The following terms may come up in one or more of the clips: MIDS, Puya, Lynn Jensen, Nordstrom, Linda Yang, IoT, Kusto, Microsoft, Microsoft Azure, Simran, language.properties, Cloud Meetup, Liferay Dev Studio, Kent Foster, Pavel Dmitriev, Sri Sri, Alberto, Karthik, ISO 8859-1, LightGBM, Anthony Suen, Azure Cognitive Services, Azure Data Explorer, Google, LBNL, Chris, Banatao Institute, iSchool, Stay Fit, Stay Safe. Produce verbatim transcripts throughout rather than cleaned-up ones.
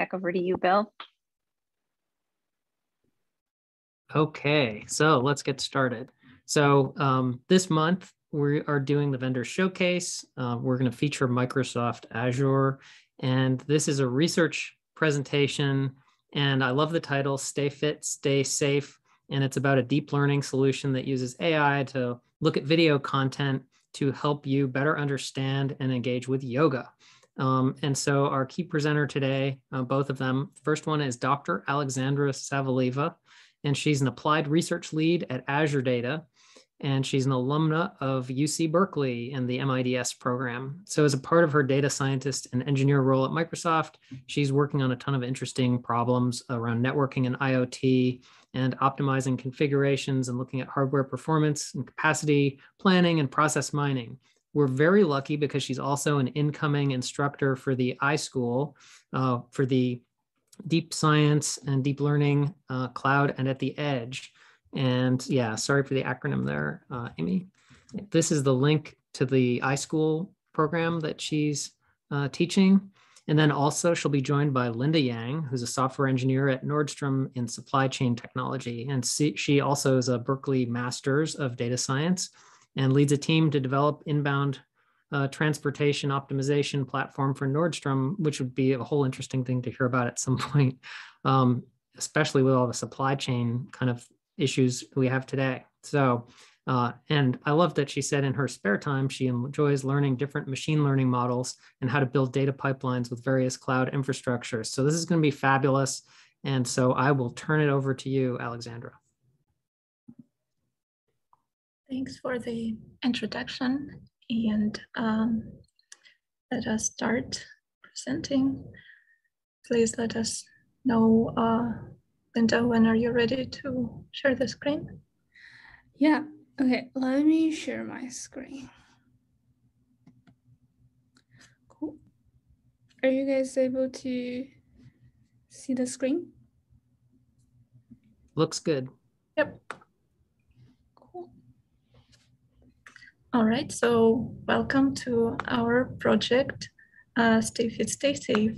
back over to you, Bill. Okay, so let's get started. So um, this month, we are doing the vendor showcase. Uh, we're going to feature Microsoft Azure. And this is a research presentation. And I love the title, Stay Fit, Stay Safe. And it's about a deep learning solution that uses A I to look at video content to help you better understand and engage with yoga. Um, and so our key presenter today, uh, both of them, first one is Doctor Alexandra Savelieva. And she's an applied research lead at Azure Data. And she's an alumna of U C Berkeley and the M I D S program. So as a part of her data scientist and engineer role at Microsoft, she's working on a ton of interesting problems around networking and IoT and optimizing configurations and looking at hardware performance and capacity planning and process mining. We're very lucky because she's also an incoming instructor for the iSchool uh, for the deep science and deep learning uh, cloud and at the edge. And yeah, sorry for the acronym there, uh, Amy. This is the link to the iSchool program that she's uh, teaching. And then also she'll be joined by Linda Yang, who's a software engineer at Nordstrom in supply chain technology. And she also is a Berkeley Masters of Data Science and leads a team to develop inbound uh, transportation optimization platform for Nordstrom, which would be a whole interesting thing to hear about at some point, um, especially with all the supply chain kind of issues we have today. So, uh, and I love that she said in her spare time, she enjoys learning different machine learning models and how to build data pipelines with various cloud infrastructures. So this is going to be fabulous. And so I will turn it over to you, Alexandra. Thanks for the introduction. And um, let us start presenting. Please let us know uh, Linda, when are you ready to share the screen? Yeah, okay, let me share my screen. Cool. Are you guys able to see the screen? Looks good. Yep. Cool. All right, so welcome to our project, uh, Stay Fit, Stay Safe.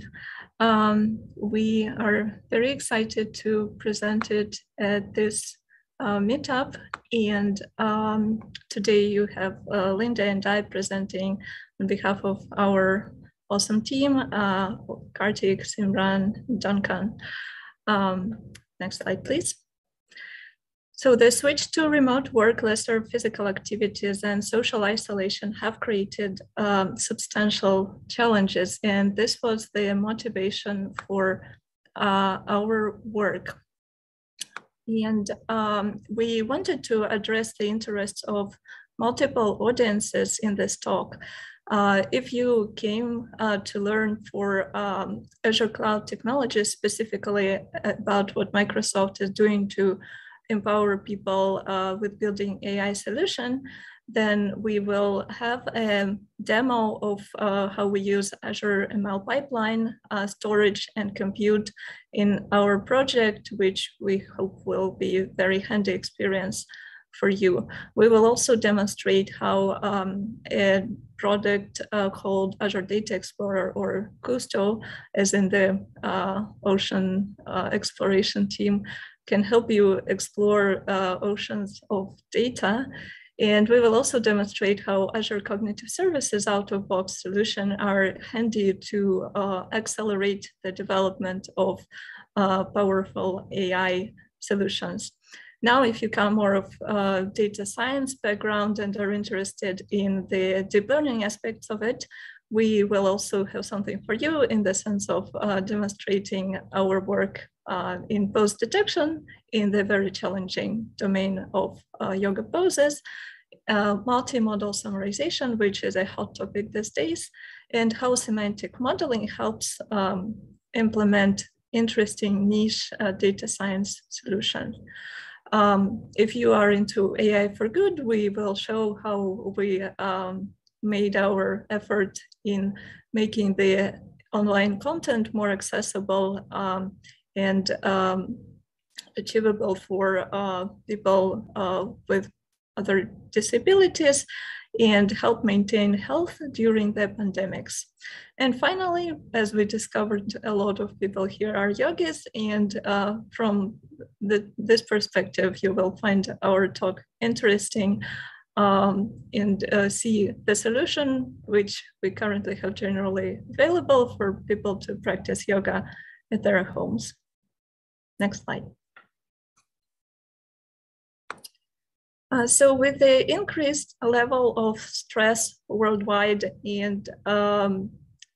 Um, we are very excited to present it at this uh, meetup, and um, today you have uh, Linda and I presenting on behalf of our awesome team, uh, Karthik, Simran, Duncan. Um, next slide, please. So the switch to remote work, lesser physical activities and social isolation have created um, substantial challenges. And this was the motivation for uh, our work. And um, we wanted to address the interests of multiple audiences in this talk. Uh, if you came uh, to learn for um, Azure Cloud technologies, specifically about what Microsoft is doing to empower people uh, with building A I solution, then we will have a demo of uh, how we use Azure M L pipeline, uh, storage and compute in our project, which we hope will be a very handy experience for you. We will also demonstrate how um, a product uh, called Azure Data Explorer, or Kusto, as in the uh, ocean uh, exploration team, can help you explore uh, oceans of data. And we will also demonstrate how Azure Cognitive Services out-of-box solution are handy to uh, accelerate the development of uh, powerful A I solutions. Now, if you come more of uh, data science background and are interested in the deep learning aspects of it, we will also have something for you in the sense of uh, demonstrating our work uh, in pose detection in the very challenging domain of uh, yoga poses, uh, multimodal summarization, which is a hot topic these days, and how semantic modeling helps um, implement interesting niche uh, data science solutions. Um, if you are into A I for good, we will show how we um, made our effort in making the online content more accessible um, and um, achievable for uh, people uh, with other disabilities. and help maintain health during the pandemics. And finally, as we discovered, a lot of people here are yogis, and uh, from the, this perspective, you will find our talk interesting um, and uh, see the solution, which we currently have generally available for people to practice yoga at their homes. Next slide. Uh, so with the increased level of stress worldwide and um,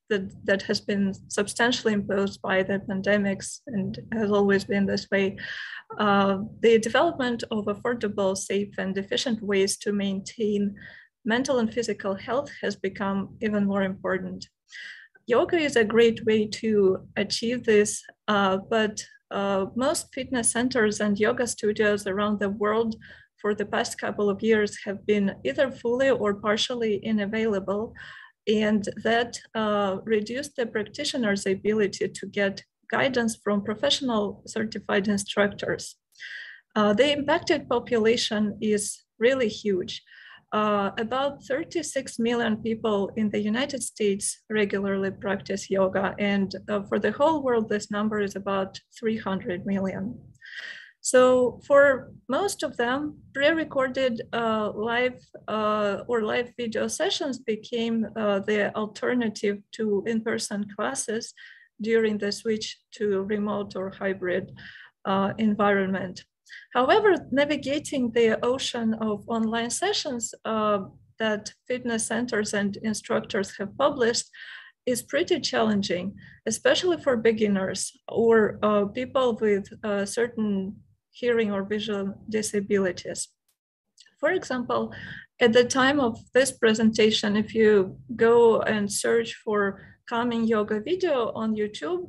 that, that has been substantially imposed by the pandemics and has always been this way, uh, the development of affordable, safe, and efficient ways to maintain mental and physical health has become even more important. Yoga is a great way to achieve this, uh, but uh, most fitness centers and yoga studios around the world for the past couple of years have been either fully or partially unavailable, and that uh, reduced the practitioner's ability to get guidance from professional certified instructors. Uh, the impacted population is really huge. Uh, about thirty-six million people in the United States regularly practice yoga, and uh, for the whole world, this number is about three hundred million. So for most of them, pre-recorded uh, live uh, or live video sessions became uh, the alternative to in-person classes during the switch to remote or hybrid uh, environment. However, navigating the ocean of online sessions uh, that fitness centers and instructors have published is pretty challenging, especially for beginners or uh, people with uh, certain hearing or visual disabilities. For example, at the time of this presentation, if you go and search for calming yoga video on YouTube,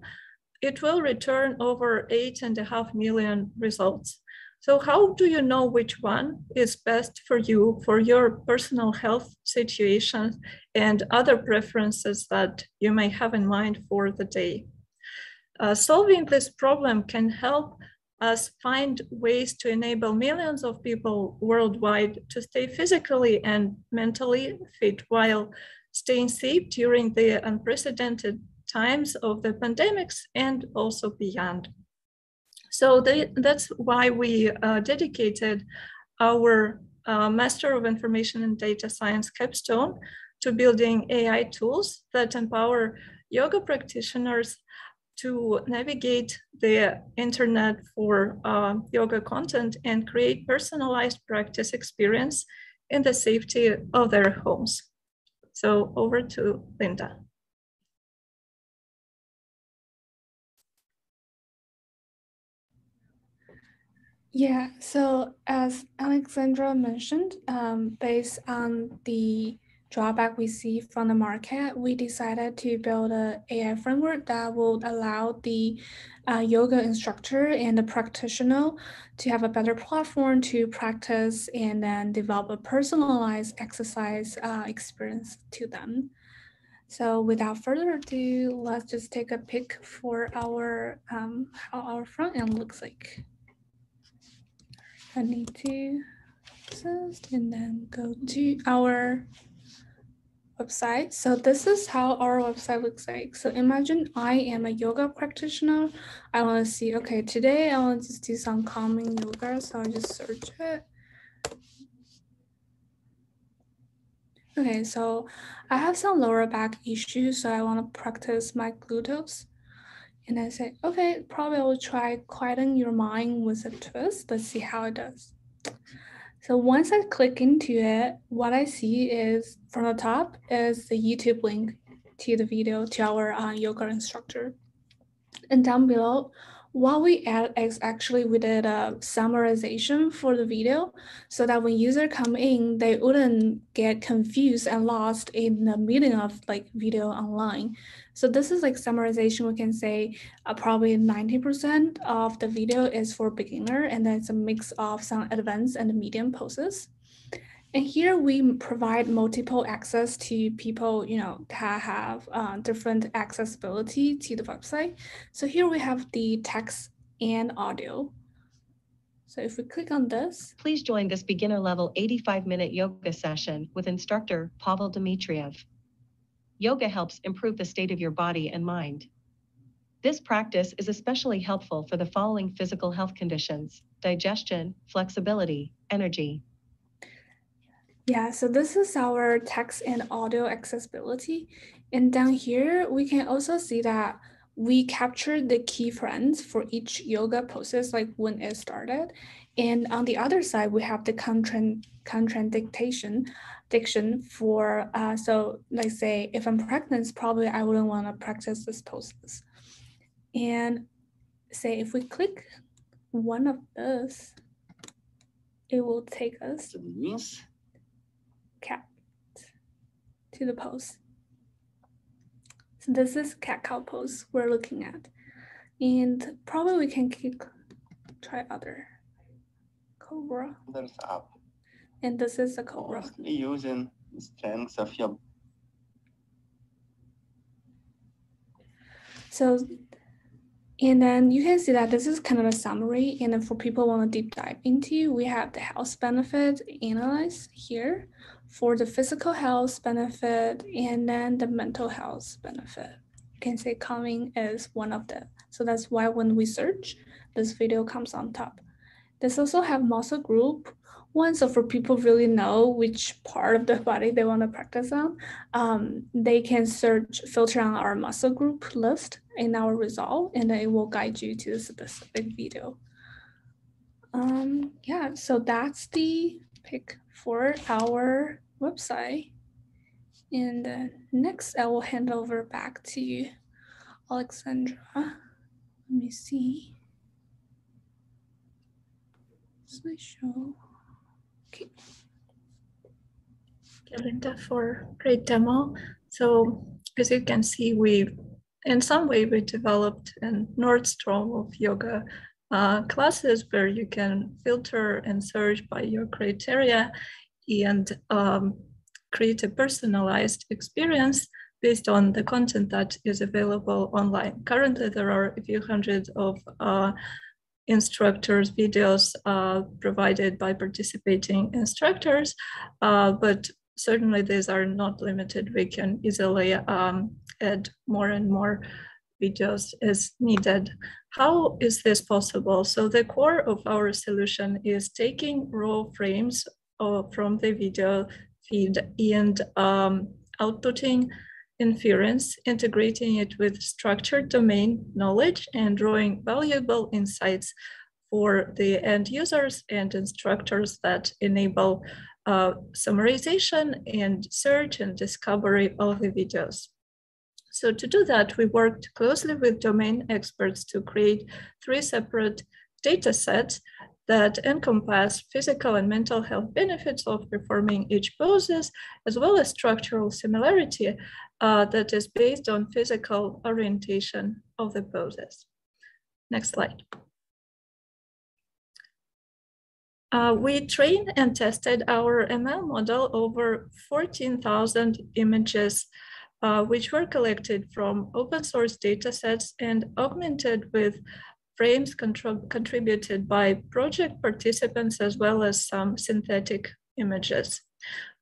it will return over eight and a half million results. So how do you know which one is best for you, for your personal health situations and other preferences that you may have in mind for the day? Uh, solving this problem can help us find ways to enable millions of people worldwide to stay physically and mentally fit while staying safe during the unprecedented times of the pandemics and also beyond. So they, that's why we uh, dedicated our uh, Master of Information and Data Science capstone to building A I tools that empower yoga practitioners to navigate the internet for uh, yoga content and create personalized practice experience in the safety of their homes. So over to Linda. Yeah, so as Alexandra mentioned, um, based on the drawback we see from the market, we decided to build an A I framework that would allow the uh, yoga instructor and the practitioner to have a better platform to practice and then develop a personalized exercise uh, experience to them. So without further ado, let's just take a peek for our um, how our front end looks like. I need to assist and then go to our website. So this is how our website looks like. So imagine I am a yoga practitioner. I want to see, okay, today I want to just do some calming yoga. So I'll just search it. Okay, so I have some lower back issues. So I want to practice my gluteus. And I say, okay, probably I will try quieting your mind with a twist. Let's see how it does. So once I click into it, what I see is from the top is the YouTube link to the video to our uh, yoga instructor. And down below, what we add is actually we did a summarization for the video so that when users come in, they wouldn't get confused and lost in the meaning of like video online. So this is like summarization. We can say uh, probably ninety percent of the video is for beginner, and then it's a mix of some advanced and medium poses. And here we provide multiple access to people, you know, that have uh, different accessibility to the website. So here we have the text and audio. So if we click on this, please join this beginner level eighty-five minute yoga session with instructor Pavel Dmitriev. Yoga helps improve the state of your body and mind. This practice is especially helpful for the following physical health conditions: digestion, flexibility, energy. Yeah, so this is our text and audio accessibility. And down here, we can also see that we captured the key friends for each yoga poses, like when it started. And on the other side, we have the contradiction diction for, uh, so like say, if I'm pregnant, probably I wouldn't wanna practice these poses. And say, if we click one of those, it will take us cat to the pose. This is cat-cow pose we're looking at. And probably we can keep, try other cobra. There's up. And this is a cobra. Mostly using the strength of your. So, and then you can see that this is kind of a summary. And then for people who want to deep dive into, we have the health benefit analyzed here, for the physical health benefit and then the mental health benefit. You can say calming is one of them. So that's why when we search, this video comes on top. This also have muscle group one. So for people really know which part of the body they want to practice on, um, they can search, filter on our muscle group list in our result, and then it will guide you to the specific video. Um, yeah, so that's the pick for our website. And uh, next I will hand over back to you, Alexandra. Let me see. Slideshow. Okay. Thank you, Linda, for great demo. So as you can see, we, in some way, we developed a Nordstrom of yoga Uh, classes where you can filter and search by your criteria and um, create a personalized experience based on the content that is available online. Currently, there are a few hundred of uh, instructors' videos uh, provided by participating instructors, uh, but certainly these are not limited. We can easily um, add more and more videos as needed. How is this possible? So the core of our solution is taking raw frames uh, from the video feed and um, outputting inference, integrating it with structured domain knowledge and drawing valuable insights for the end users and instructors that enable uh, summarization and search and discovery of the videos. So to do that, we worked closely with domain experts to create three separate data sets that encompass physical and mental health benefits of performing each poses, as well as structural similarity uh, that is based on physical orientation of the poses. Next slide. Uh, we trained and tested our M L model over fourteen thousand images, Uh, which were collected from open source data sets and augmented with frames contrib contributed by project participants, as well as some synthetic images.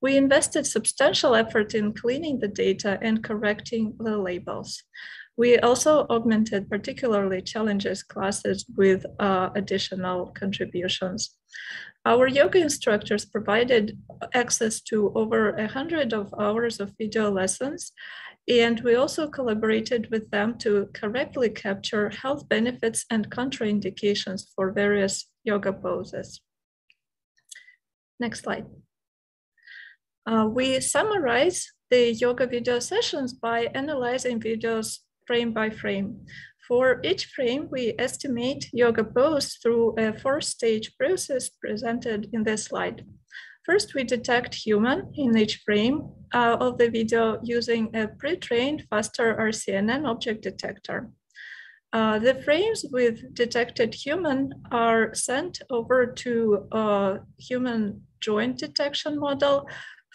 We invested substantial effort in cleaning the data and correcting the labels. We also augmented particularly challenges classes with uh, additional contributions. Our yoga instructors provided access to over one hundred of hours of video lessons, and we also collaborated with them to correctly capture health benefits and contraindications for various yoga poses. Next slide. Uh, we summarize the yoga video sessions by analyzing videos frame by frame. For each frame, we estimate yoga pose through a four-stage process presented in this slide. First, we detect human in each frame uh, of the video using a pre-trained Faster R C N N object detector. Uh, the frames with detected human are sent over to a human joint detection model,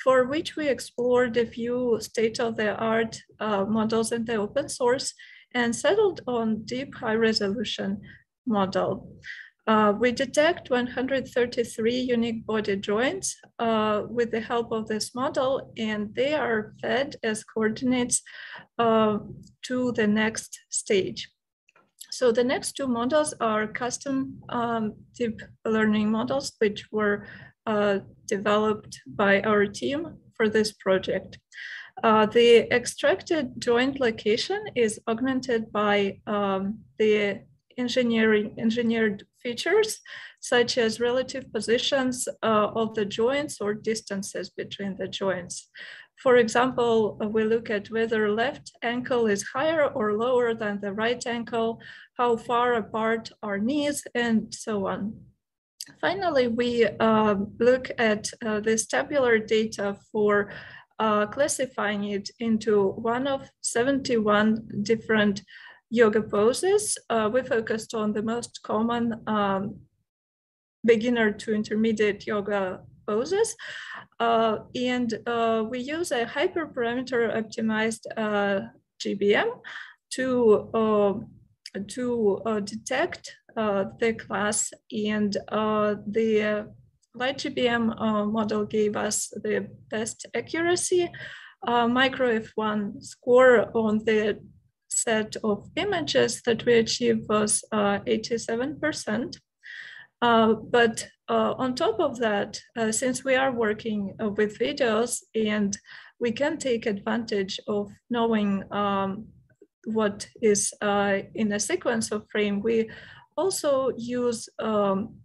for which we explored a few state-of-the-art uh, models in the open source and settled on deep high resolution model. Uh, we detect one hundred thirty-three unique body joints uh, with the help of this model, and they are fed as coordinates uh, to the next stage. So the next two models are custom um, deep learning models, which were uh, developed by our team for this project. Uh, the extracted joint location is augmented by um, the engineering engineered features, such as relative positions uh, of the joints or distances between the joints. For example, we look at whether left ankle is higher or lower than the right ankle, how far apart are knees, and so on. Finally, we uh, look at uh, this tabular data for uh, classifying it into one of seventy-one different yoga poses. Uh, we focused on the most common um, beginner to intermediate yoga poses. Uh, and uh, we use a hyperparameter optimized uh, G B M to, uh, to uh, detect uh, the class, and uh, the LightGBM uh, model gave us the best accuracy, uh, micro F one score on the set of images that we achieved was uh, eighty-seven percent. Uh, but uh, on top of that, uh, since we are working uh, with videos and we can take advantage of knowing um, what is uh, in a sequence of frame, we also use um,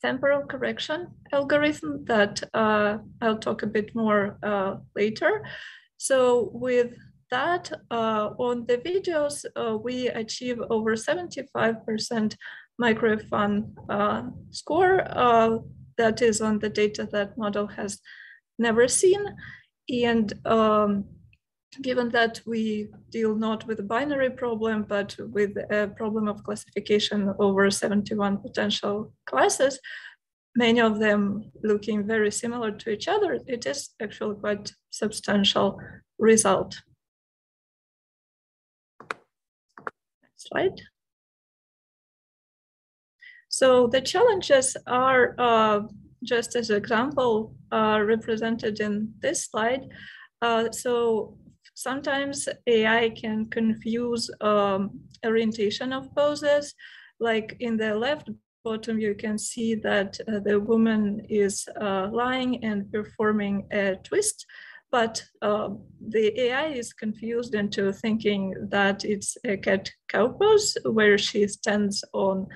temporal correction algorithm that uh, I'll talk a bit more uh, later. So with that, uh, on the videos, uh, we achieve over seventy-five percent micro F one uh, score. Uh, that is on the data that model has never seen. And um, given that we deal not with a binary problem, but with a problem of classification over seventy-one potential classes, many of them looking very similar to each other, it is actually quite substantial result. Slide. So the challenges are uh, just as example uh, represented in this slide. Uh, so sometimes A I can confuse um, orientation of poses. Like in the left bottom, you can see that uh, the woman is uh, lying and performing a twist. But uh, the A I is confused into thinking that it's a cat-cow pose where she stands on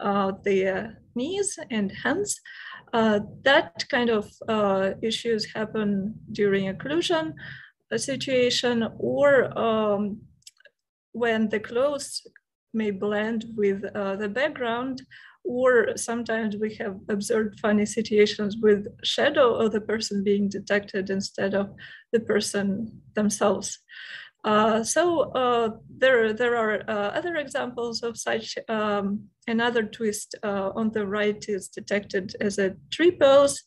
uh, the knees and hands. Uh, that kind of uh, issues happen during occlusion a situation, or um, when the clothes may blend with uh, the background, or sometimes we have observed funny situations with shadow of the person being detected instead of the person themselves. Uh, so uh, there, there are uh, other examples of such. Um, another twist uh, on the right is detected as a tree pose.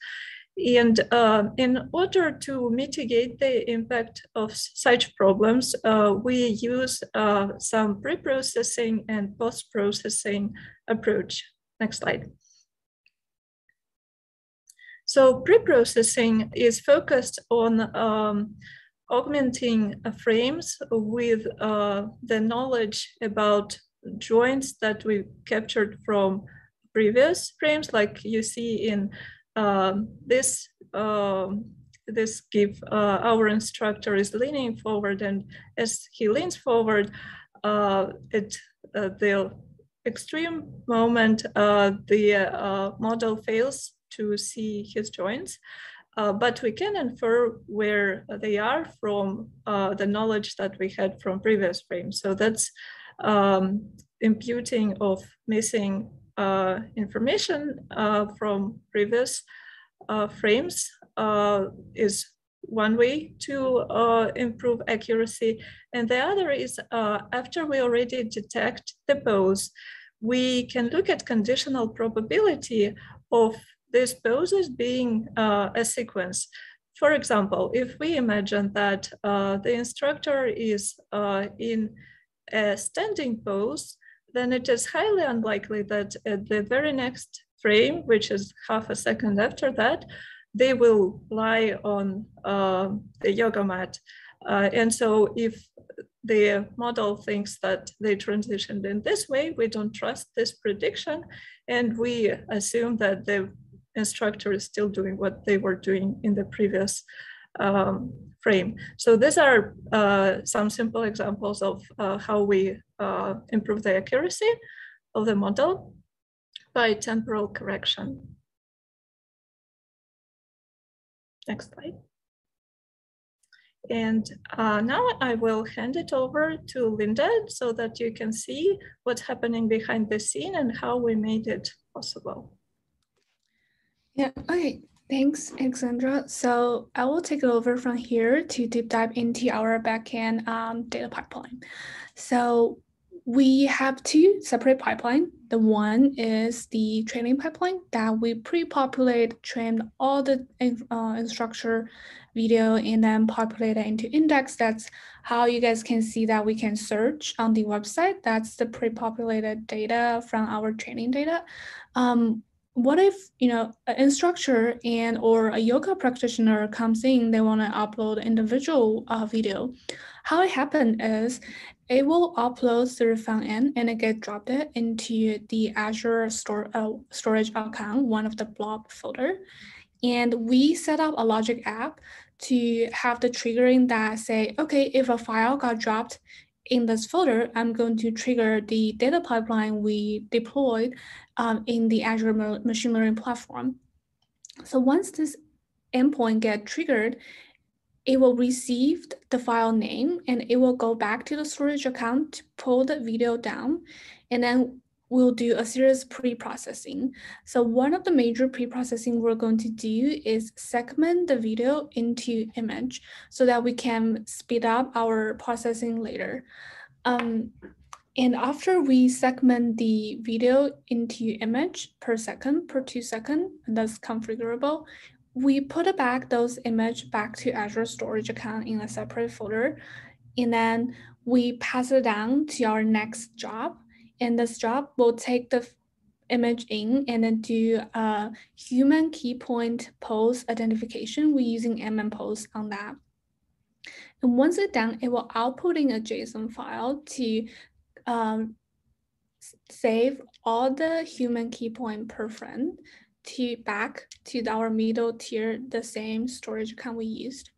And uh, in order to mitigate the impact of such problems, uh, we use uh, some pre-processing and post-processing approach. Next slide. So pre-processing is focused on um, augmenting uh, frames with uh, the knowledge about joints that we captured from previous frames, like you see in um, this um, this GIF. Uh, our instructor is leaning forward, and as he leans forward, uh, it uh, the extreme moment, uh, the uh, model fails to see his joints, uh, but we can infer where they are from uh, the knowledge that we had from previous frames. So that's um, imputing of missing uh, information uh, from previous uh, frames uh, is one way to uh, improve accuracy. And the other is uh, after we already detect the pose, we can look at conditional probability of these poses being uh, a sequence. For example, if we imagine that uh, the instructor is uh, in a standing pose, then it is highly unlikely that at the very next frame, which is half a second after that, they will lie on uh, the yoga mat. Uh, and so if the model thinks that they transitioned in this way, we don't trust this prediction, and we assume that the instructor is still doing what they were doing in the previous um, frame. So these are uh, some simple examples of uh, how we uh, improve the accuracy of the model by temporal correction. Next slide. And uh, now I will hand it over to Linda so that you can see what's happening behind the scene and how we made it possible. Yeah, okay, thanks, Alexandra. So I will take over from here to deep dive into our backend um, data pipeline. So we have two separate pipelines. The one is the training pipeline that we pre-populate, train all the uh, instructor video, and then populate it into index. That's how you guys can see that we can search on the website. That's the pre-populated data from our training data. Um, what if, you know, an instructor and or a yoga practitioner comes in, they want to upload individual uh, video. How it happened is, it will upload through front end and it get dropped it into the Azure store, uh, storage account, one of the blob folder. And we set up a logic app to have the triggering that say, okay, if a file got dropped in this folder, I'm going to trigger the data pipeline we deployed um, in the Azure machine learning platform. So once this endpoint get triggered, it will receive the file name and it will go back to the storage account to pull the video down, and then we'll do a serious pre-processing. So one of the major pre-processing we're going to do is segment the video into image so that we can speed up our processing later. Um, and after we segment the video into image per second, per two second, and that's configurable, we put back those image back to Azure storage account in a separate folder, and then we pass it down to our next job. And this job will take the image in and then do a human key point pose identification. We're using M M Pose on that. And once it's done, it will output in a JSON file to um, save all the human key point per frame to back to our middle tier, the same storage account we used.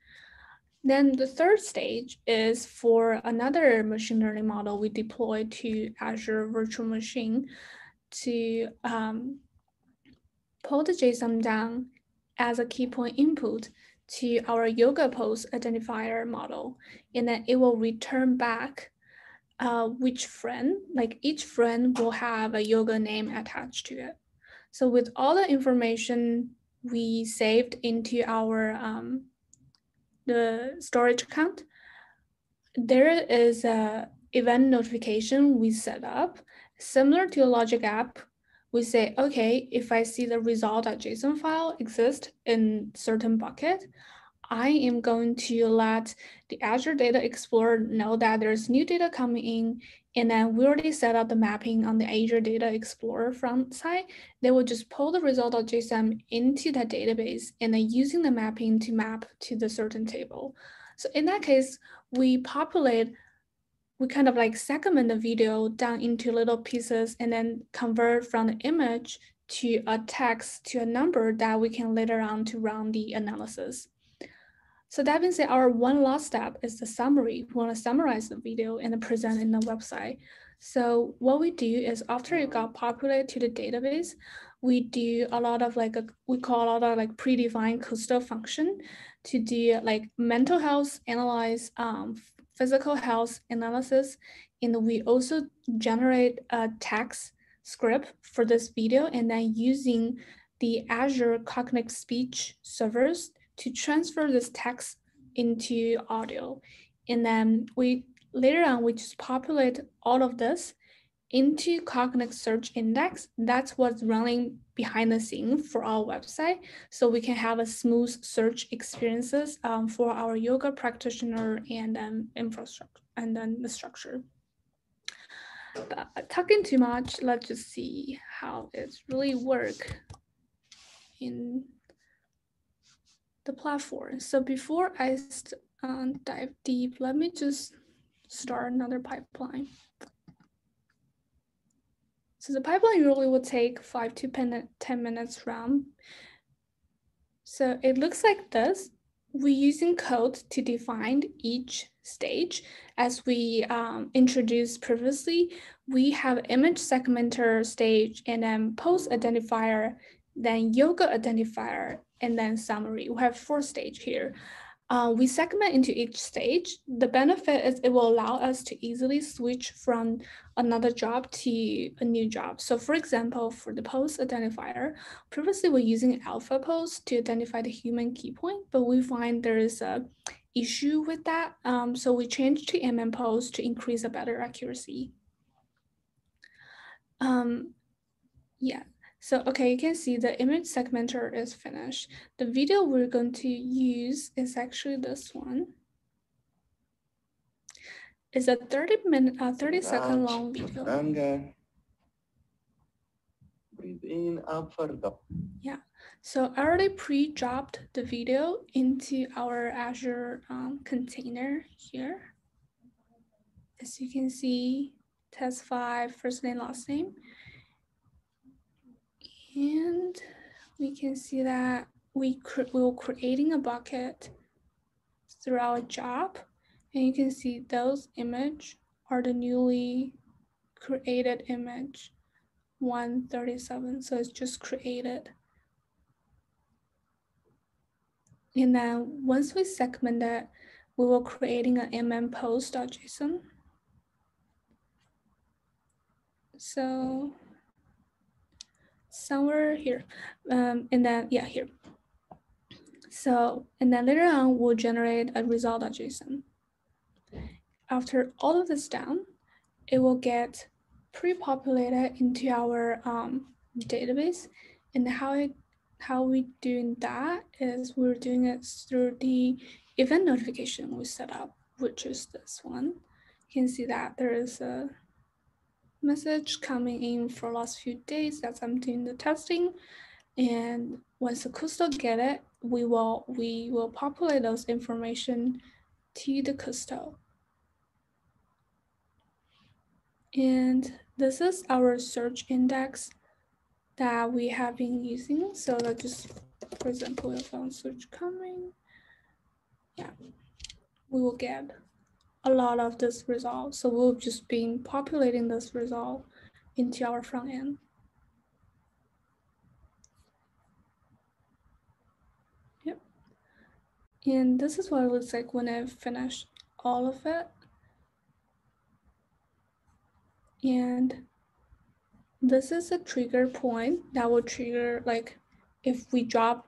Then the third stage is for another machine learning model we deployed to Azure Virtual Machine to um, pull the JSON down as a key point input to our yoga pose identifier model. And then it will return back uh, which friend, like each friend will have a yoga name attached to it. So with all the information we saved into our um, the storage account, there is a event notification we set up. Similar to a logic app, we say, okay, if I see the result.json file exist in certain bucket, I am going to let the Azure Data Explorer know that there's new data coming in, and then we already set up the mapping on the Azure Data Explorer front side. They will just pull the result.json into that database and then using the mapping to map to the certain table. So in that case, we populate, we kind of like segment the video down into little pieces and then convert from the image to a text to a number that we can later on to run the analysis. So that being said, our one last step is the summary. We want to summarize the video and present in the website. So what we do is after it got populated to the database, we do a lot of like, a, we call a lot of like predefined Kusto function to do like mental health analyze, um, physical health analysis. And we also generate a text script for this video and then using the Azure Cognitive Speech servers to transfer this text into audio. And then we later on, we just populate all of this into Cognitive Search Index. That's what's running behind the scene for our website. So we can have a smooth search experiences um, for our yoga practitioner and um, infrastructure and then the structure. talking too much. Let's just see how it's really work in the platform. So before I um, dive deep, let me just start another pipeline. So the pipeline really will take five to ten minutes round. So it looks like this. We're using code to define each stage. As we um, introduced previously, we have image segmenter stage and then post identifier, then yoga identifier, and then summary. We have four stages here. Uh, we segment into each stage. The benefit is it will allow us to easily switch from another job to a new job. So for example, for the post identifier, previously we're using alpha post to identify the human key point, but we find there is a issue with that. Um, so we changed to M M Pose to increase a better accuracy. Um, yeah. So, okay, you can see the image segmenter is finished. The video we're going to use is actually this one. It's a thirty minute, uh, thirty second long video. Longer. Breathe in, up further. Yeah, so I already pre-dropped the video into our Azure um, container here. As you can see, test five, first name, last name. And we can see that we, we were creating a bucket through our job. And you can see those images are the newly created image one thirty-seven. So it's just created. And then once we segment that, we were creating an M M Pose dot J S O N. So somewhere here, um, and then, yeah, here. So, and then later on, we'll generate a result dot J S O N. After all of this done, it will get pre-populated into our um, database. And how it, how we doing that is we're doing it through the event notification we set up, which is this one. You can see that there is a message coming in for the last few days that I'm doing the testing, and once the Kusto get it, we will we will populate those information to the Kusto. And this is our search index that we have been using. So let's just, for example, if I search coming, yeah, we will get a lot of this result. So we'll just be populating this result into our front end. Yep. And this is what it looks like when I've finished all of it. And this is a trigger point that will trigger, like if we drop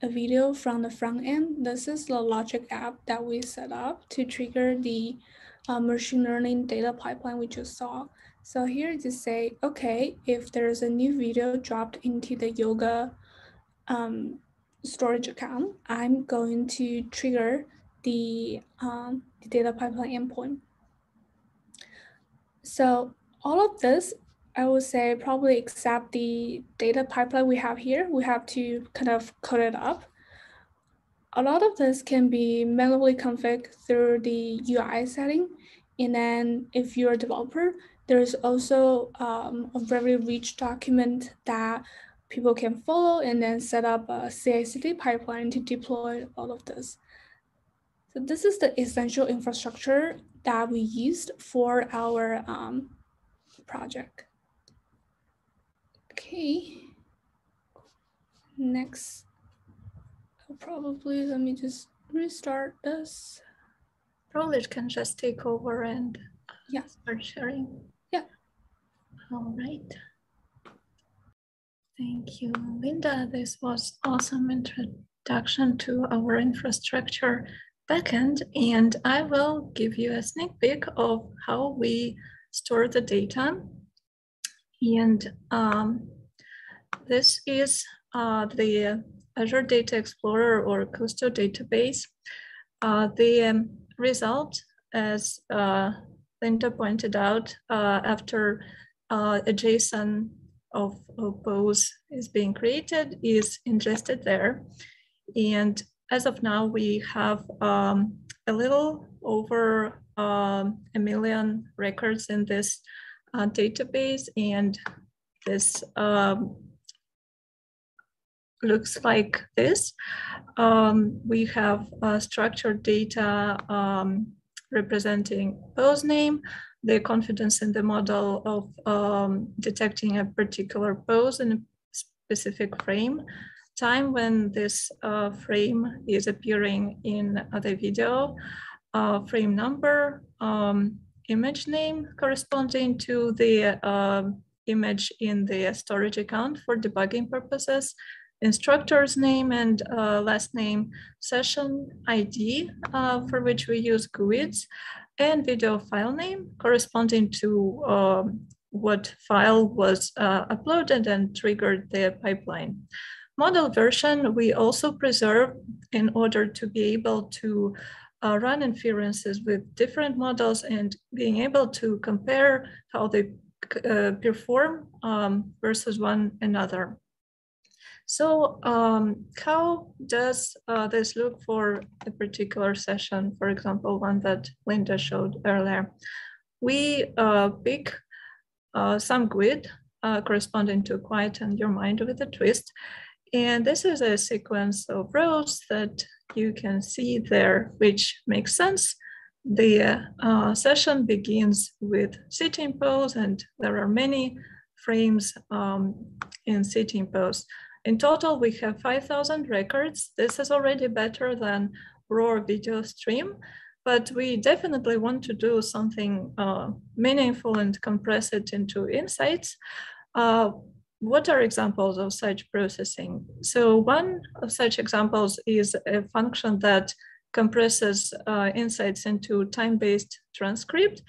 a video from the front end, this is the logic app that we set up to trigger the uh, machine learning data pipeline we just saw. So here to say, okay, if there's a new video dropped into the yoga um, storage account, I'm going to trigger the, um, the data pipeline endpoint. So all of this, I would say probably except the data pipeline we have here, we have to kind of code it up. A lot of this can be manually configured through the U I setting. And then if you're a developer, there's also um, a very rich document that people can follow and then set up a C I C D pipeline to deploy all of this. So this is the essential infrastructure that we used for our um, project. Okay, next, I'll probably, let me just restart this. Probably can just take over and yeah. Start sharing. Yeah. All right. Thank you, Linda. This was awesome introduction to our infrastructure backend, and I will give you a sneak peek of how we store the data. And um, this is uh, the Azure Data Explorer or Kusto database. Uh, the um, result as uh, Linda pointed out, uh, after uh, a JSON of, of pose is being created, is ingested there. And as of now, we have um, a little over um, a million records in this uh, database, and this um, looks like this. Um, we have uh, structured data um, representing pose name, the confidence in the model of um, detecting a particular pose in a specific frame, time when this uh, frame is appearing in uh, the video, uh, frame number, um, image name corresponding to the uh, image in the storage account for debugging purposes, instructor's name and uh, last name, session I D uh, for which we use G U I Ds, and video file name corresponding to um, what file was uh, uploaded and triggered the pipeline. Model version we also preserve in order to be able to uh, run inferences with different models and being able to compare how they uh, perform um, versus one another. So um, how does uh, this look for a particular session, for example, one that Linda showed earlier? We uh, pick uh, some G U I D uh, corresponding to Quieten Your Mind with a Twist. And this is a sequence of rows that you can see there, which makes sense. The uh, session begins with sitting pose, and there are many frames um, in sitting pose. In total, we have five thousand records. This is already better than raw video stream, but we definitely want to do something uh, meaningful and compress it into insights. Uh, what are examples of such processing? So one of such examples is a function that compresses uh, insights into time-based transcript.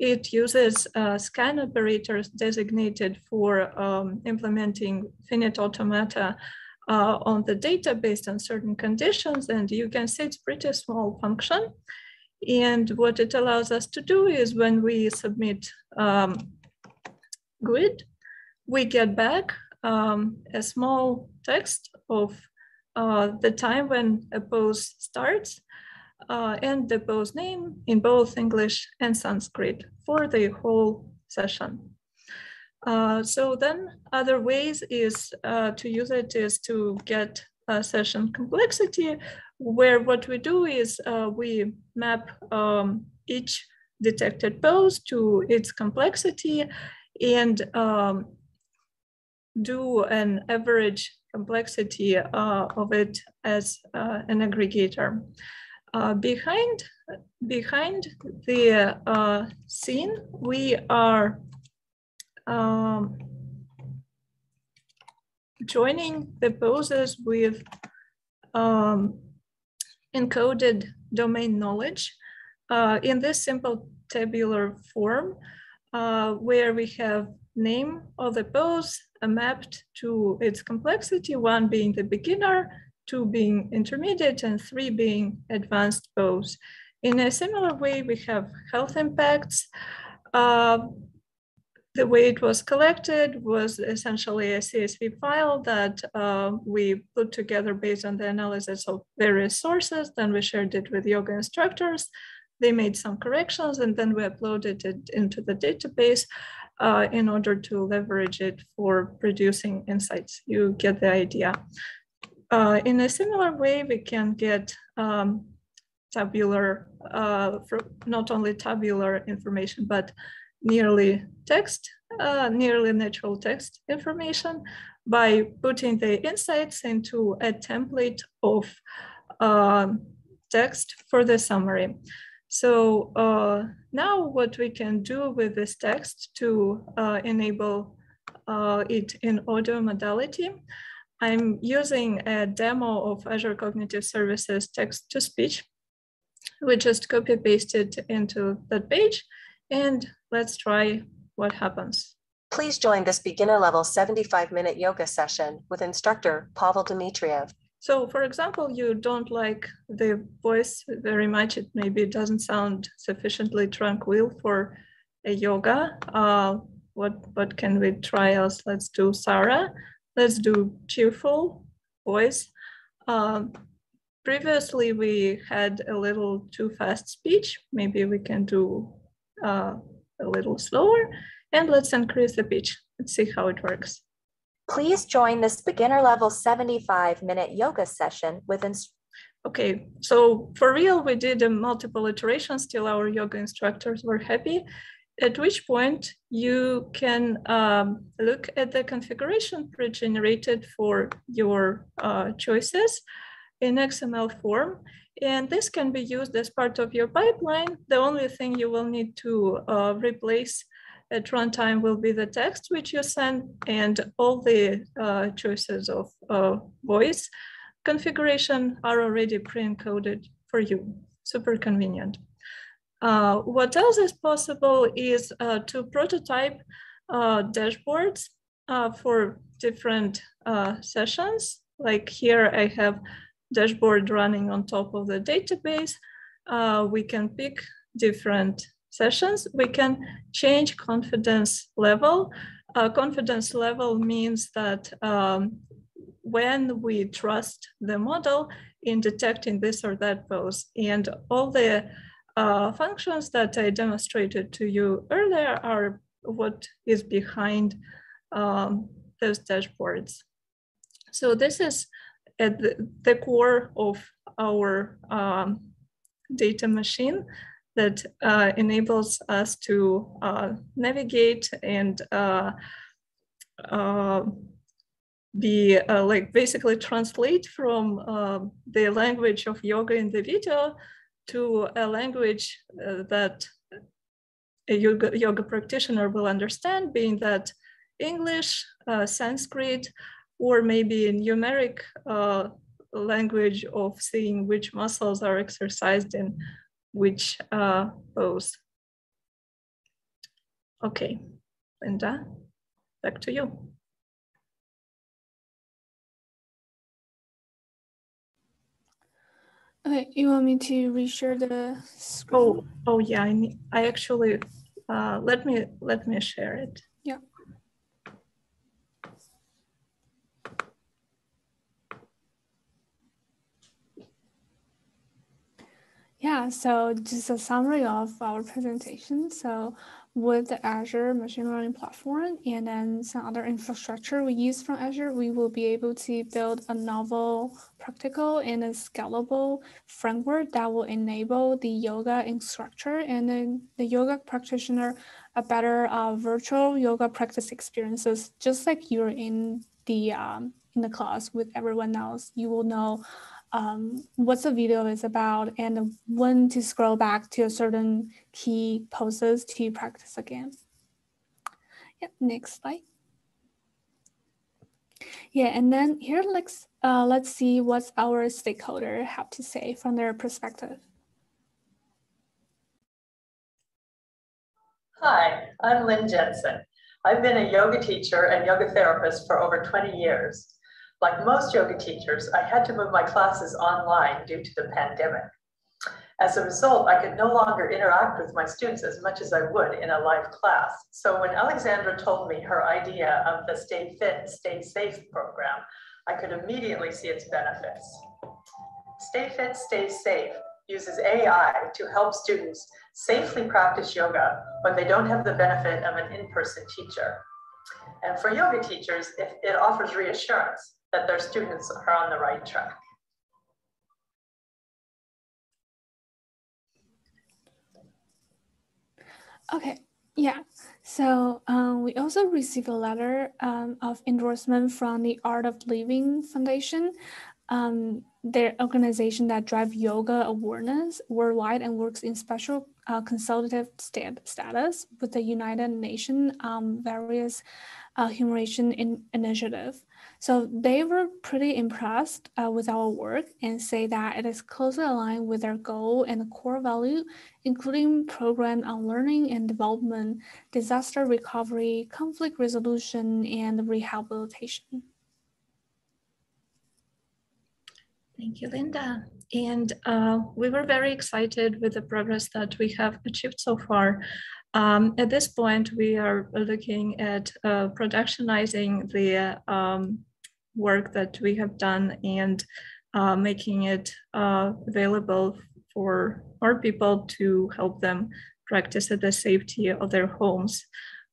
It uses uh, scan operators designated for um, implementing finite automata uh, on the data based on certain conditions. And you can see it's pretty small function. And what it allows us to do is when we submit um, G U I D, we get back um, a small text of uh, the time when a pose starts, Uh, and the pose name in both English and Sanskrit for the whole session. Uh, so then other ways is uh, to use it is to get a session complexity, where what we do is uh, we map um, each detected pose to its complexity and um, do an average complexity uh, of it as uh, an aggregator. Uh, behind, behind the uh, scene, we are um, joining the poses with um, encoded domain knowledge uh, in this simple tabular form, uh, where we have name of the pose mapped to its complexity, one being the beginner, two being intermediate, and three being advanced pose. In a similar way, we have health impacts. Uh, the way it was collected was essentially a C S V file that uh, we put together based on the analysis of various sources. Then we shared it with yoga instructors. They made some corrections, and then we uploaded it into the database uh, in order to leverage it for producing insights. You get the idea. Uh, in a similar way, we can get um, tabular, uh, not only tabular information, but nearly text, uh, nearly natural text information by putting the insights into a template of uh, text for the summary. So uh, now what we can do with this text to uh, enable uh, it in audio modality, I'm using a demo of Azure Cognitive Services text-to-speech. We just copy-paste it into that page, and let's try what happens. Please join this beginner-level seventy-five minute yoga session with instructor Pavel Dmitriev. So for example, you don't like the voice very much. It maybe doesn't sound sufficiently tranquil for a yoga. Uh, what, what can we try else? Let's do Sarah. Let's do cheerful voice. Um, previously, we had a little too fast speech. Maybe we can do uh, a little slower. And let's increase the pitch. Let's see how it works. Please join this beginner level seventy-five minute yoga session with instructors. Okay, so for real, we did a multiple iterations till our yoga instructors were happy, at which point you can um, look at the configuration pre-generated for your uh, choices in X M L form. And this can be used as part of your pipeline. The only thing you will need to uh, replace at runtime will be the text which you send and all the uh, choices of uh, voice configuration are already pre-encoded for you. Super convenient. Uh, what else is possible is uh, to prototype uh, dashboards uh, for different uh, sessions. Like here I have dashboard running on top of the database. Uh, we can pick different sessions. We can change confidence level. Uh, confidence level means that um, when we trust the model in detecting this or that pose, and all the uh, functions that I demonstrated to you earlier are what is behind um, those dashboards. So this is at the, the core of our um, data machine that uh, enables us to uh, navigate and uh, uh, be uh, like basically translate from uh, the language of yoga in the video to a language uh, that a yoga, yoga practitioner will understand, being that English, uh, Sanskrit, or maybe a numeric uh, language of seeing which muscles are exercised in which uh, pose. Okay, Linda, back to you. Okay, you want me to reshare the screen? Oh, oh yeah. I need, I actually uh, let me let me share it. Yeah. Yeah, so just a summary of our presentation. So with the Azure machine learning platform and then some other infrastructure we use from Azure, we will be able to build a novel, practical and a scalable framework that will enable the yoga instructor and then the yoga practitioner a better uh, virtual yoga practice experiences, just like you're in the, um, in the class with everyone else. You will know Um, what the video is about and when to scroll back to a certain key poses to practice again. Yep, next slide. Yeah, and then here let's, uh, let's see what our stakeholder have to say from their perspective. Hi, I'm Lynn Jensen. I've been a yoga teacher and yoga therapist for over twenty years. Like most yoga teachers, I had to move my classes online due to the pandemic. As a result, I could no longer interact with my students as much as I would in a live class. So when Alexandra told me her idea of the Stay Fit, Stay Safe program, I could immediately see its benefits. Stay Fit, Stay Safe uses A I to help students safely practice yoga when they don't have the benefit of an in-person teacher. And for yoga teachers, it offers reassurance that their students are on the right track. Okay, yeah. So um, we also received a letter um, of endorsement from the Art of Living Foundation, um, their organization that drive yoga awareness worldwide and works in special uh, consultative stat status with the United Nations um, various uh, humanitarian in initiative. So they were pretty impressed uh, with our work and say that it is closely aligned with their goal and the core value, including program on learning and development, disaster recovery, conflict resolution, and rehabilitation. Thank you, Linda. And uh, we were very excited with the progress that we have achieved so far. Um, at this point, we are looking at uh, productionizing the um, work that we have done and uh, making it uh, available for our people to help them practice at the safety of their homes.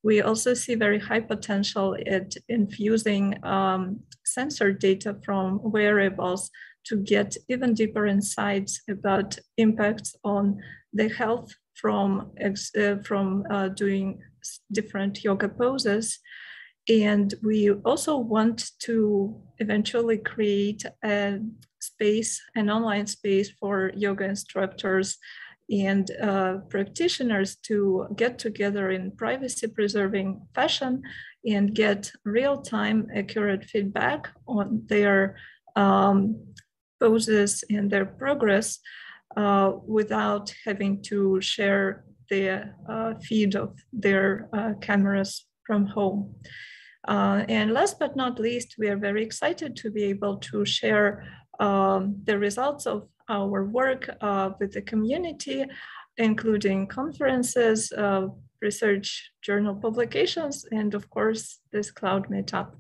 We also see very high potential at infusing um, sensor data from wearables to get even deeper insights about impacts on the health from, uh, from uh, doing different yoga poses. And we also want to eventually create a space, an online space for yoga instructors and uh, practitioners to get together in privacy-preserving fashion and get real-time accurate feedback on their um, poses and their progress uh, without having to share the uh, feed of their uh, cameras from home. Uh, and last but not least, we are very excited to be able to share um, the results of our work uh, with the community, including conferences, uh, research journal publications, and of course, this cloud meetup.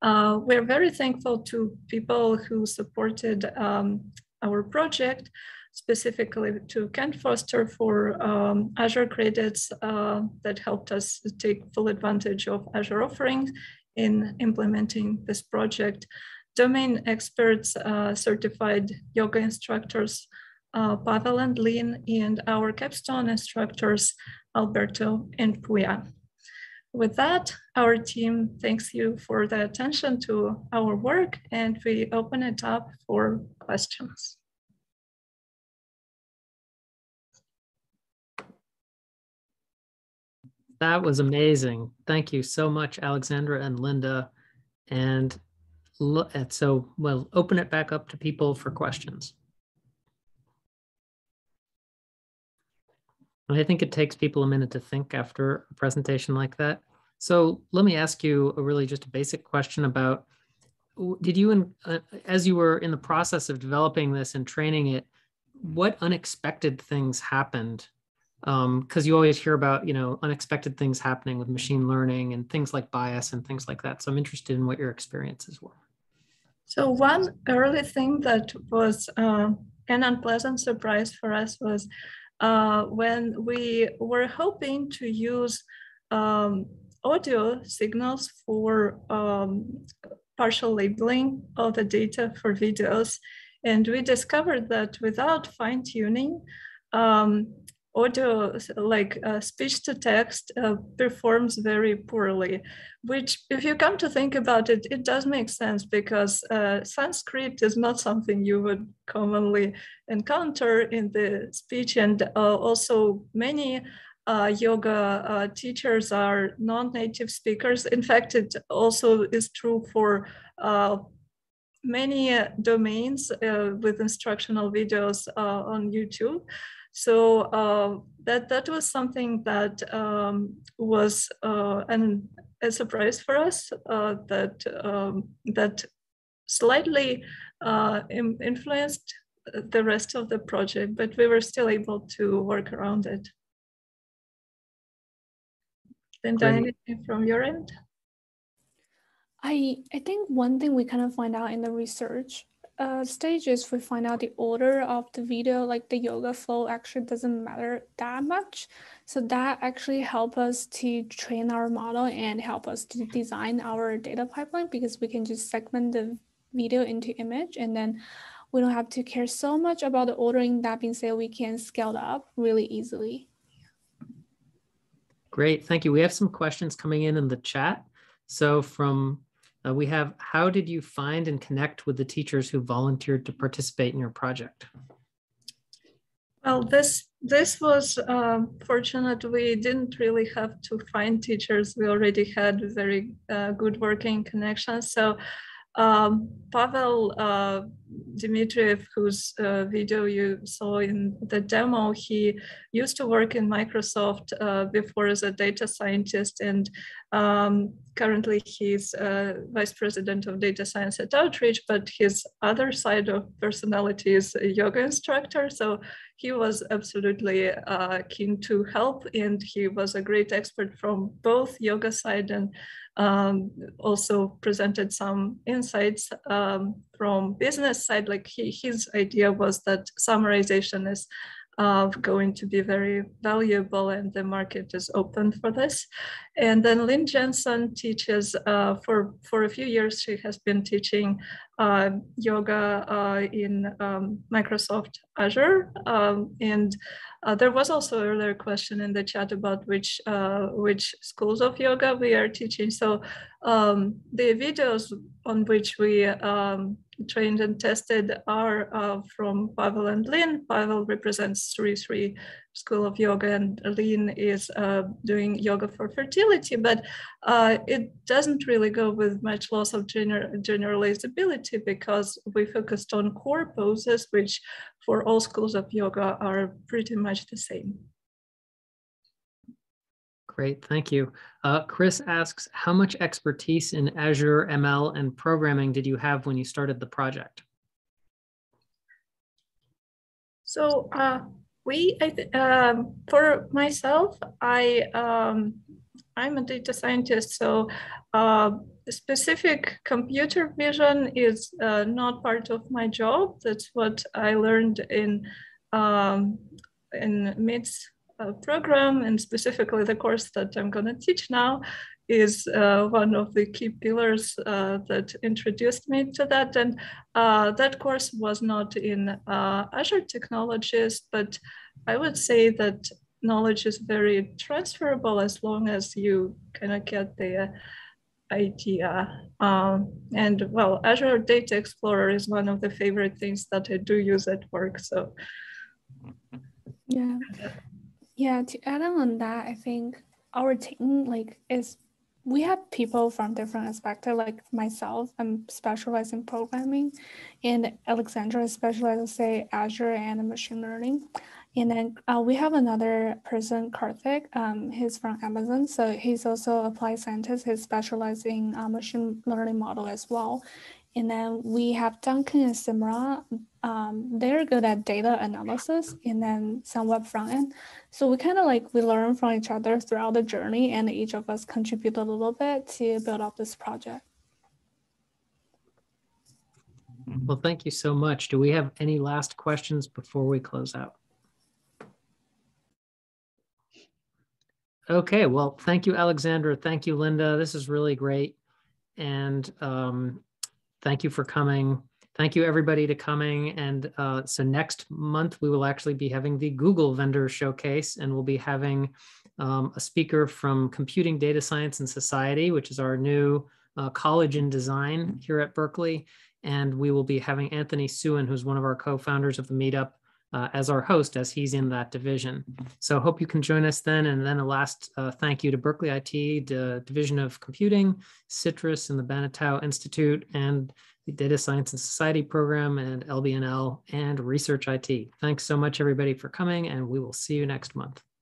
Uh, we're very thankful to people who supported um, our project, specifically to Kent Foster for um, Azure credits uh, that helped us take full advantage of Azure offerings in implementing this project. Domain experts, uh, certified yoga instructors, uh, Pavel and Lynn, and our capstone instructors, Alberto and Puya. With that, our team thanks you for the attention to our work, and we open it up for questions. That was amazing. Thank you so much, Alexandra and Linda. And At, so we'll open it back up to people for questions. I think it takes people a minute to think after a presentation like that. So let me ask you a really just a basic question about, did you, as you were in the process of developing this and training it, what unexpected things happened? Um, because you always hear about, you know, unexpected things happening with machine learning and things like bias and things like that. So I'm interested in what your experiences were. So one early thing that was uh, an unpleasant surprise for us was uh, when we were hoping to use um, audio signals for um, partial labeling of the data for videos. And we discovered that without fine tuning, um, audio, like uh, speech to text, uh, performs very poorly, which if you come to think about it, it does make sense because uh, transcript is not something you would commonly encounter in the speech. And uh, also many uh, yoga uh, teachers are non-native speakers. In fact, it also is true for uh, many domains uh, with instructional videos uh, on YouTube. So uh, that, that was something that um, was uh, an, a surprise for us, uh, that, um, that slightly uh, influenced the rest of the project, but we were still able to work around it. Linda, anything from your end? I, I think one thing we kind of find out in the research Uh, stages, we find out the order of the video, like the yoga flow actually doesn't matter that much. So that actually helps us to train our model and help us to design our data pipeline, because we can just segment the video into image and then we don't have to care so much about the ordering. That being said, we can scale up really easily. Great, thank you. We have some questions coming in in the chat. So from Uh, we have, how did you find and connect with the teachers who volunteered to participate in your project? Well, this, this was uh, fortunate. We didn't really have to find teachers. We already had very uh, good working connections. So um, Pavel uh, Dmitriev, whose uh, video you saw in the demo, he used to work in Microsoft uh, before as a data scientist, and um, currently he's uh, vice president of data science at Outreach, but his other side of personality is a yoga instructor. So he was absolutely uh, keen to help, and he was a great expert from both yoga side and um, also presented some insights um, from business side. Like he, his idea was that summarization is Uh, going to be very valuable, and the market is open for this. And then Lynn Jensen teaches uh, for, for a few years. She has been teaching uh, yoga uh, in um, Microsoft Azure. Um, and uh, there was also an earlier question in the chat about which, uh, which schools of yoga we are teaching. So um, the videos on which we um, trained and tested are uh, from Pavel and Lynn. Pavel represents Sri Sri School of Yoga, and Lynn is uh, doing yoga for fertility, but uh, it doesn't really go with much loss of gener generalizability, because we focused on core poses, which for all schools of yoga are pretty much the same. Great, thank you. Uh, Chris asks, how much expertise in Azure M L and programming did you have when you started the project? So uh, we, I uh, for myself, I, um, I'm a data scientist, so uh, specific computer vision is uh, not part of my job. That's what I learned in, um, in M I D S. Program, and specifically the course that I'm going to teach now is uh, one of the key pillars uh, that introduced me to that. And uh, that course was not in uh, Azure technologies, but I would say that knowledge is very transferable as long as you kind of get the idea. Um, and well, Azure Data Explorer is one of the favorite things that I do use at work. So yeah. Yeah, to add on that, I think our team, like, is we have people from different aspects. Like myself, I'm specialized in programming, and Alexandra is specialized, say, Azure and machine learning. And then uh, we have another person, Karthik. Um, he's from Amazon, so he's also applied scientist. He's specialized in uh, machine learning model as well. And then we have Duncan and Simran. Um, they're good at data analysis and then somewhat front end. So we kind of like, we learn from each other throughout the journey, and each of us contribute a little bit to build up this project. Well, thank you so much. Do we have any last questions before we close out? Okay, well, thank you, Alexandra. Thank you, Linda. This is really great. And um, thank you for coming. Thank you everybody to coming. And uh, so next month, we will actually be having the Google vendor showcase, and we'll be having um, a speaker from Computing, Data Science and Society, which is our new uh, college in design here at Berkeley. And we will be having Anthony Suen, who's one of our co-founders of the meetup, uh, as our host, as he's in that division. So hope you can join us then. And then a last uh, thank you to Berkeley I T, the Division of Computing, Citrus and the Banatao Institute, and the Data Science and Society program, and L B N L, and Research I T. Thanks so much, everybody, for coming, and we will see you next month.